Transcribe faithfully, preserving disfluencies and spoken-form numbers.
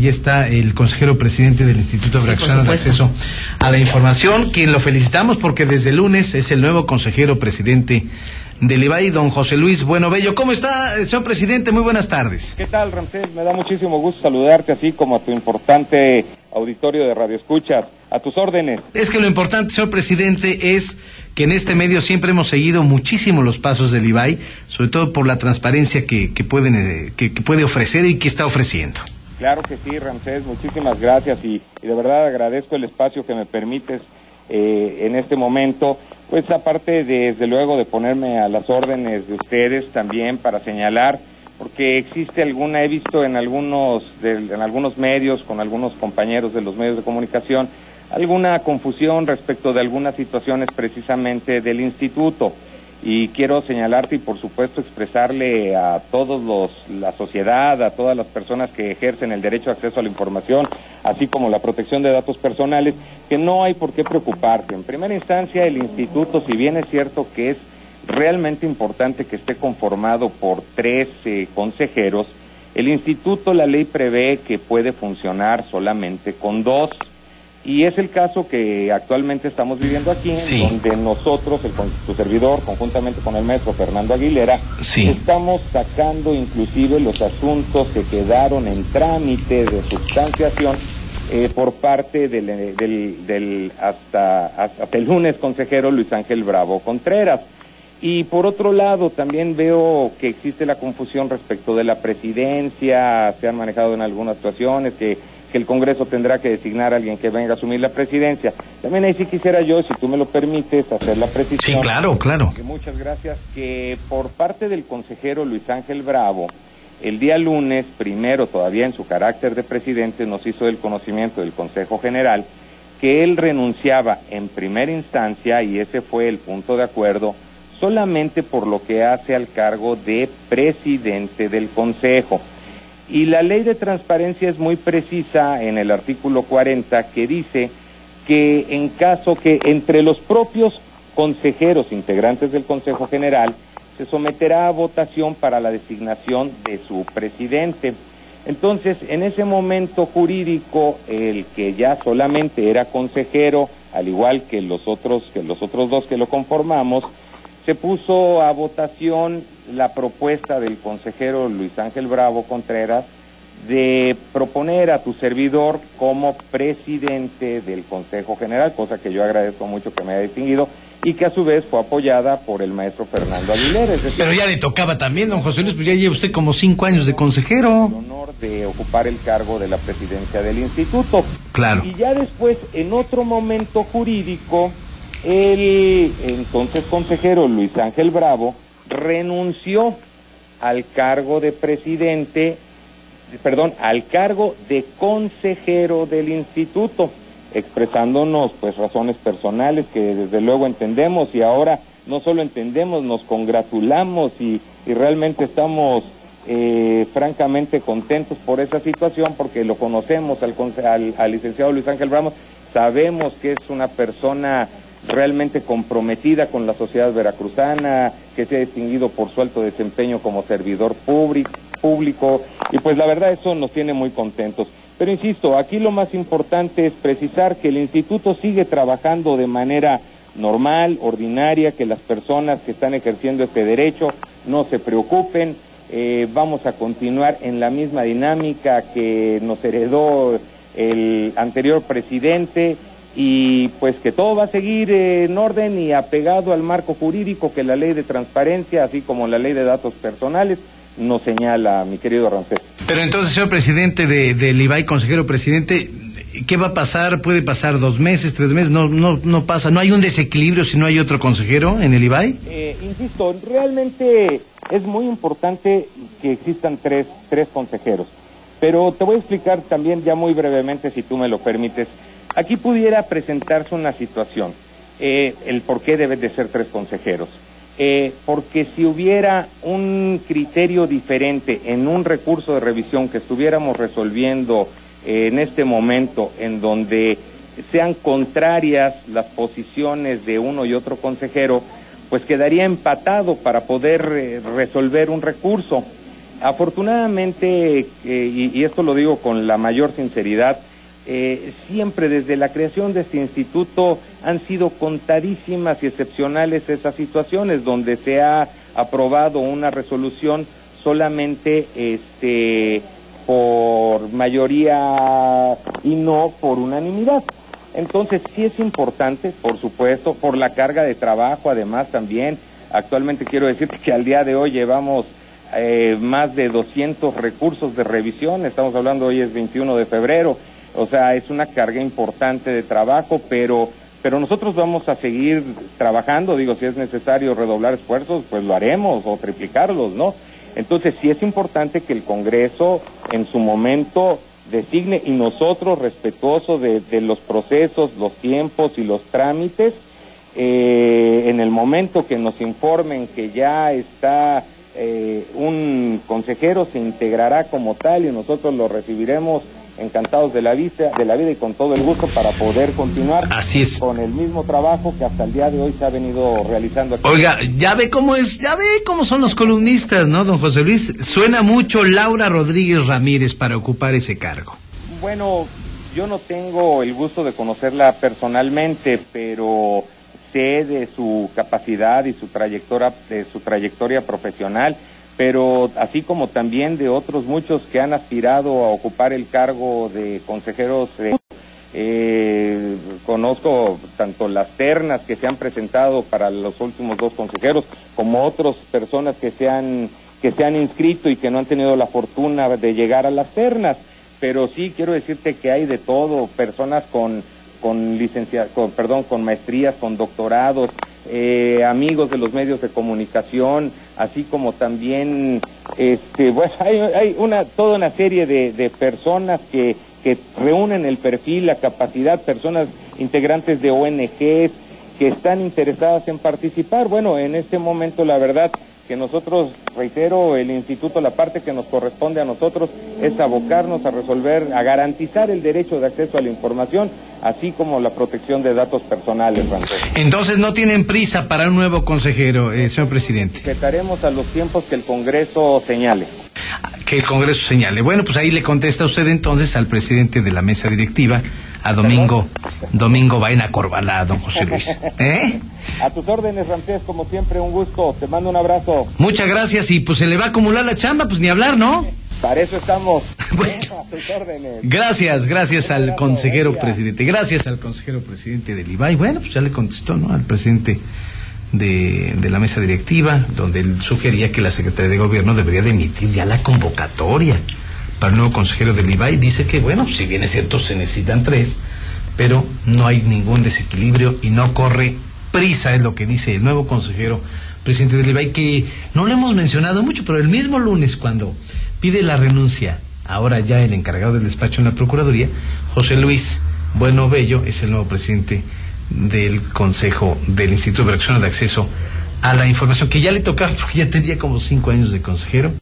y está el consejero presidente del Instituto Veracruzano de Acceso a la Información, quien lo felicitamos porque desde el lunes es el nuevo consejero presidente del I B A I, don José Luis Bueno Bello. ¿Cómo está, señor presidente? Muy buenas tardes. ¿Qué tal, Ramsés? Me da muchísimo gusto saludarte, así como a tu importante auditorio de Radio Escuchas. A tus órdenes. Es que lo importante, señor presidente, es que en este medio siempre hemos seguido muchísimo los pasos del I B A I, sobre todo por la transparencia que, que, pueden, que, que puede ofrecer y que está ofreciendo. Claro que sí, Ramsés, muchísimas gracias y, y de verdad agradezco el espacio que me permites eh, en este momento. Pues aparte, de, desde luego, de ponerme a las órdenes de ustedes también para señalar, porque existe alguna, he visto en algunos, de, en algunos medios, con algunos compañeros de los medios de comunicación, alguna confusión respecto de algunas situaciones precisamente del instituto. Y quiero señalarte y por supuesto expresarle a todos los, la sociedad, a todas las personas que ejercen el derecho de acceso a la información, así como la protección de datos personales, que no hay por qué preocuparse. En primera instancia, el instituto, si bien es cierto que es realmente importante que esté conformado por tres eh, consejeros, el instituto, la ley prevé que puede funcionar solamente con dos. Y es el caso que actualmente estamos viviendo aquí, sí, donde nosotros, el, tu servidor, conjuntamente con el maestro Fernando Aguilera, sí, estamos sacando inclusive los asuntos que quedaron en trámite de sustanciación eh, por parte del, del, del hasta, hasta el lunes consejero Luis Ángel Bravo Contreras. Y por otro lado, también veo que existe la confusión respecto de la presidencia, se han manejado en algunas situaciones que... que el Congreso tendrá que designar a alguien que venga a asumir la presidencia. También ahí sí quisiera yo, si tú me lo permites, hacer la precisión. Sí, claro, claro. Que muchas gracias, que por parte del consejero Luis Ángel Bravo, el día lunes, primero todavía en su carácter de presidente, nos hizo el conocimiento del Consejo General que él renunciaba en primera instancia, y ese fue el punto de acuerdo, solamente por lo que hace al cargo de presidente del Consejo. Y la ley de transparencia es muy precisa en el artículo cuarenta, que dice que en caso que entre los propios consejeros integrantes del Consejo General se someterá a votación para la designación de su presidente. Entonces, en ese momento jurídico, el que ya solamente era consejero, al igual que los otros, que los otros dos que lo conformamos, se puso a votación la propuesta del consejero Luis Ángel Bravo Contreras de proponer a tu servidor como presidente del Consejo General, cosa que yo agradezco mucho que me haya distinguido y que a su vez fue apoyada por el maestro Fernando Aguilera. Es decir, pero ya le tocaba también, don José Luis, pues ya lleva usted como cinco años de consejero. El honor de ocupar el cargo de la presidencia del instituto. Claro. Y ya después, en otro momento jurídico, el entonces consejero Luis Ángel Bravo renunció al cargo de presidente, perdón, al cargo de consejero del instituto, expresándonos pues razones personales que desde luego entendemos, y ahora no solo entendemos, nos congratulamos y, y realmente estamos eh, francamente contentos por esa situación, porque lo conocemos al, al, al licenciado Luis Ángel Bravo, sabemos que es una persona realmente comprometida con la sociedad veracruzana, que se ha distinguido por su alto desempeño como servidor público, y pues la verdad eso nos tiene muy contentos. Pero insisto, aquí lo más importante es precisar que el instituto sigue trabajando de manera normal, ordinaria, que las personas que están ejerciendo este derecho no se preocupen, eh, vamos a continuar en la misma dinámica que nos heredó el anterior presidente, y pues que todo va a seguir eh, en orden y apegado al marco jurídico que la ley de transparencia, así como la ley de datos personales, nos señala, mi querido Ramsés. Pero entonces, señor presidente de, de I B A I, consejero presidente, ¿qué va a pasar? ¿Puede pasar dos meses, tres meses? No, no, no pasa, ¿no hay un desequilibrio si no hay otro consejero en el I B A I? Eh, insisto, realmente es muy importante que existan tres, tres consejeros, pero te voy a explicar también ya muy brevemente, si tú me lo permites. Aquí pudiera presentarse una situación, eh, el por qué deben de ser tres consejeros. Eh, porque si hubiera un criterio diferente en un recurso de revisión que estuviéramos resolviendo eh, en este momento, en donde sean contrarias las posiciones de uno y otro consejero, pues quedaría empatado para poder eh, resolver un recurso. Afortunadamente, eh, y, y esto lo digo con la mayor sinceridad, eh, siempre desde la creación de este instituto han sido contadísimas y excepcionales esas situaciones donde se ha aprobado una resolución solamente este, por mayoría y no por unanimidad. Entonces sí es importante, por supuesto, por la carga de trabajo además también. Actualmente quiero decirte que al día de hoy llevamos eh, más de doscientos recursos de revisión. Estamos hablando, hoy es veintiuno de febrero, o sea, es una carga importante de trabajo, pero, pero nosotros vamos a seguir trabajando. Digo, si es necesario redoblar esfuerzos, pues lo haremos o triplicarlos, ¿no? Entonces sí es importante que el Congreso en su momento designe, y nosotros respetuosos de, de los procesos, los tiempos y los trámites, eh, en el momento que nos informen que ya está eh, un consejero, se integrará como tal y nosotros lo recibiremos encantados de la vida, de la vida y con todo el gusto para poder continuar Así es. con el mismo trabajo que hasta el día de hoy se ha venido realizando aquí. Oiga, ya ve cómo es, ya ve cómo son los columnistas, ¿no, don José Luis? Suena mucho Laura Rodríguez Ramírez para ocupar ese cargo. Bueno, yo no tengo el gusto de conocerla personalmente, pero sé de su capacidad y su trayectoria, de su trayectoria profesional, pero así como también de otros muchos que han aspirado a ocupar el cargo de consejeros. Eh, eh, conozco tanto las ternas que se han presentado para los últimos dos consejeros, como otras personas que se han, que se han inscrito y que no han tenido la fortuna de llegar a las ternas, pero sí quiero decirte que hay de todo, personas con, con, licencia, con, perdón, con maestrías, con doctorados, eh, amigos de los medios de comunicación, así como también, este, bueno, hay, hay una toda una serie de, de personas que, que reúnen el perfil, la capacidad, personas integrantes de O N Ges que están interesadas en participar. Bueno, en este momento la verdad que nosotros, reitero, el instituto, la parte que nos corresponde a nosotros es abocarnos a resolver, a garantizar el derecho de acceso a la información, así como la protección de datos personales, Ramsés. Entonces no tienen prisa para un nuevo consejero, eh, señor presidente. Respetaremos a los tiempos que el Congreso señale. Que el Congreso señale. Bueno, pues ahí le contesta usted entonces al presidente de la mesa directiva, a Domingo, Domingo Baena Corbalado, José Luis. ¿Eh? A tus órdenes, Ramsés, como siempre, un gusto. Te mando un abrazo. Muchas gracias, y pues se le va a acumular la chamba, pues ni hablar, ¿no? Para eso estamos. Bueno, a tus órdenes. Gracias, gracias al consejero presidente. Gracias al consejero presidente del I B A I. Bueno, pues ya le contestó, ¿no?, al presidente de, de la mesa directiva, donde él sugería que la Secretaría de Gobierno debería de emitir ya la convocatoria para el nuevo consejero del I B A I. Dice que, bueno, si bien es cierto, se necesitan tres, pero no hay ningún desequilibrio y no corre prisa, es lo que dice el nuevo consejero presidente del I B A I, que no lo hemos mencionado mucho, pero el mismo lunes, cuando pide la renuncia, ahora ya el encargado del despacho en la Procuraduría, José Luis Bueno Bello es el nuevo presidente del Consejo del Instituto Veracruzano de Acceso a la Información, que ya le tocaba porque ya tenía como cinco años de consejero.